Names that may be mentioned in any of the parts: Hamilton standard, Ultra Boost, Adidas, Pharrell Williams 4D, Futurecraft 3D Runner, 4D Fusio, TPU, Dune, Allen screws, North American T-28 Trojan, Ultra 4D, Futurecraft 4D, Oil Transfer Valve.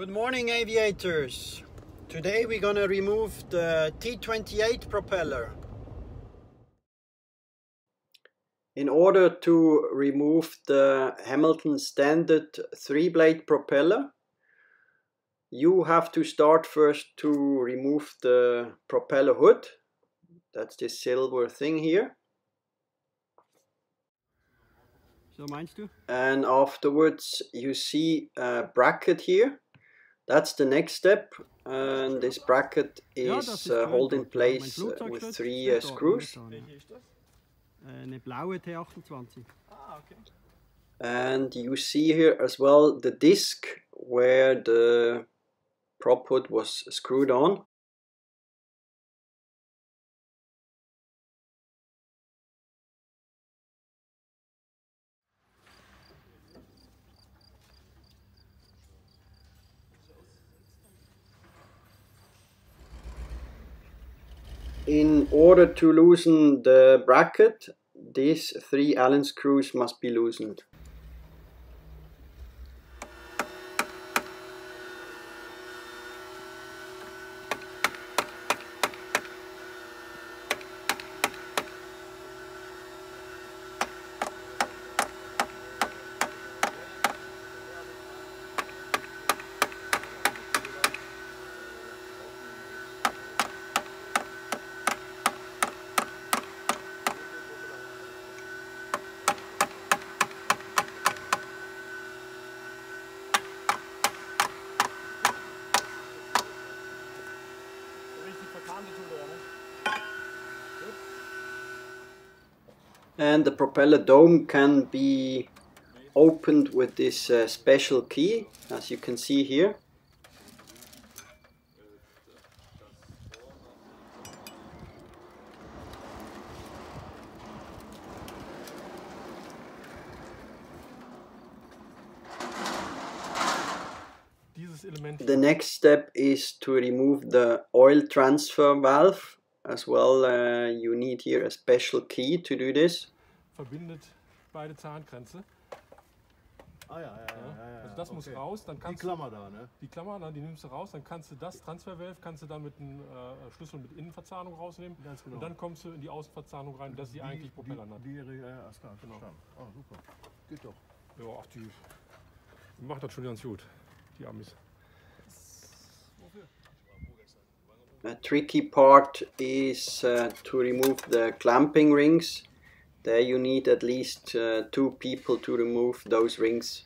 Good morning, aviators. Today we're gonna remove the T-28 propeller. In order to remove the Hamilton standard 3-blade propeller, you have to start first to remove the propeller hood. That's this silver thing here. So mine's too. And afterwards you see a bracket here. That's the next step, and this bracket is held in place with 3 screws. And you see here as well the disc where the prop hood was screwed on. In order to loosen the bracket, these 3 Allen screws must be loosened. And the propeller dome can be opened with this special key, as you can see here. The next step is to remove the oil transfer valve. As well, you need here a special key to do this. Verbindet beide Zahngrenze. Ah ja, ja. Also das okay. Muss raus, dann kannst du die Klammer da, ne? Die Klammer, na, die nimmst du raus, dann kannst du das Transfervalve kannst du dann mit einem Schlüssel mit Innenverzahnung rausnehmen. Ganz genau. Und dann kommst du in die Außenverzahnung rein, dass die eigentlich Propeller hat. Genau. Ah, super. Geht doch. Ja, ach, die macht das schon ganz gut, die Amis. Wofür? A tricky part is to remove the clamping rings. There you need at least 2 people to remove those rings.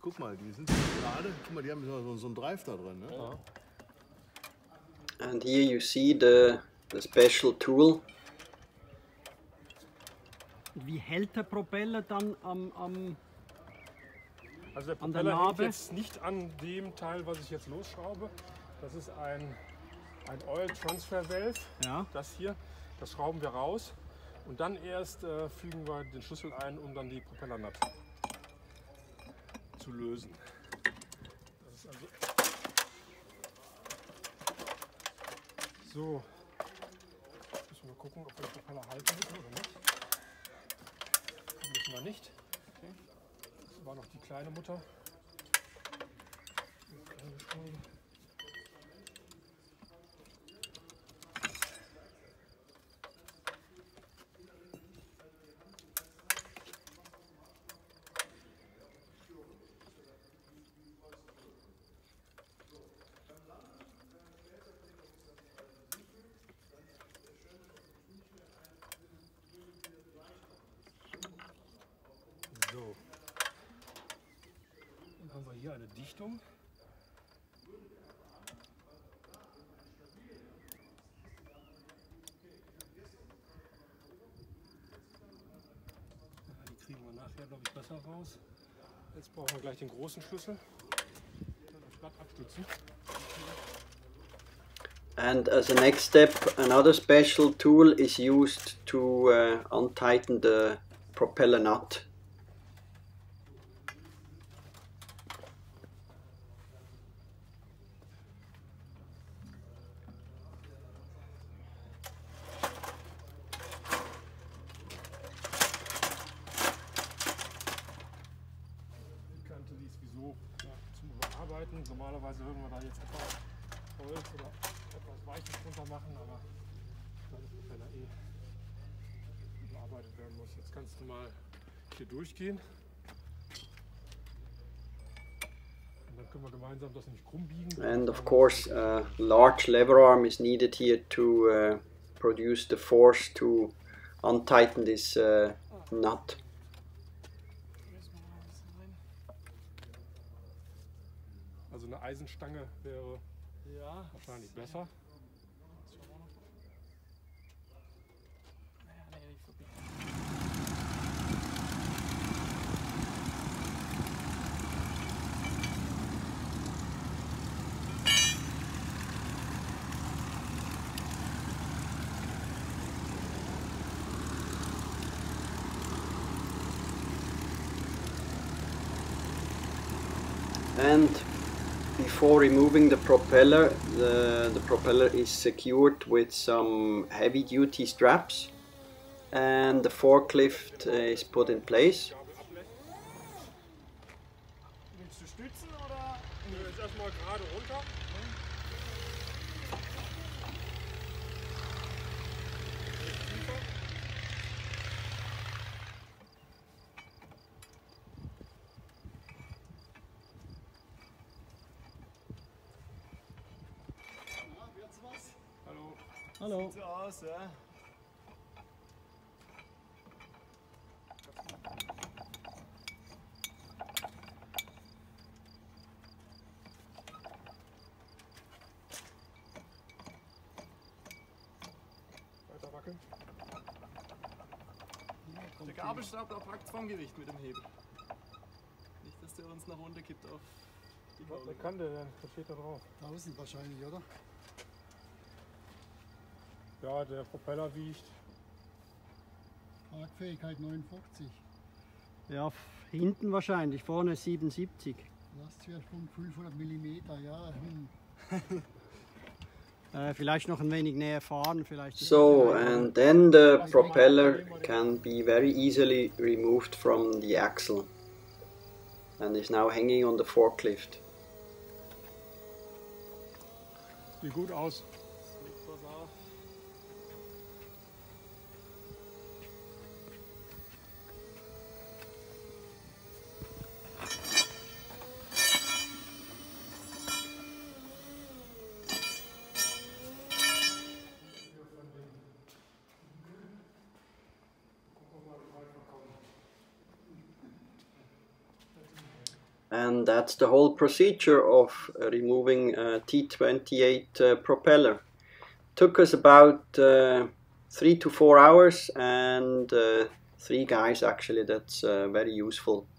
Guck mal, die sind gerade, guck mal, die haben so einen Drive da drin, ne? Ja. And here you see the special tool. Wie hält der Propeller dann also der Propeller an der Narbe? Hält jetzt nicht an dem Teil, was ich jetzt losschraube. Das ist ein Oil Transfer Valve. Ja. Das hier, das schrauben wir raus und dann erst fügen wir den Schlüssel ein, um dann die Propellernaht zu lösen. Das ist also so, müssen wir gucken, ob wir den Propeller halten müssen oder nicht. Müssen wir nicht. Okay. Das war noch die kleine Mutter. So, dann haben wir hier eine Dichtung. Die kriegen wir nachher, glaube ich, besser raus. Jetzt brauchen wir gleich den großen Schlüssel. Dann das Blatt abstützen. And as a next step, another special tool is used to untighten the propeller nut. arbeiten. Normalerweise würden wir da jetzt etwas Holz oder etwas Weiches drunter machen, aber das ist Propeller eh bearbeitet werden muss. Jetzt kannst du mal hier durchgehen. And of course, a large lever arm is needed here to produce the force to untighten this nut. Also eine Eisenstange wäre wahrscheinlich besser. And before removing the propeller, the propeller is secured with some heavy-duty straps, and the forklift is put in place. Hallo. Sieht so aus, ja? Weiter wackeln. Der Gabelstapler packt vom Gewicht mit dem Hebel. Nicht, dass der uns nach unten kippt auf die Gabel. Was kann der denn? Was steht da drauf? 1000 wahrscheinlich, oder? Ja, der Propeller wiegt. Tragfähigkeit 59. Ja, hinten wahrscheinlich, vorne 77. Lastschwerpunkt 500 mm, ja. Vielleicht noch ein wenig näher fahren, vielleicht. So, and then the propeller can be very easily removed from the axle and is now hanging on the forklift. Sieht gut aus. And that's the whole procedure of removing a T-28 propeller. Took us about 3 to 4 hours, and 3 guys actually. That's very useful.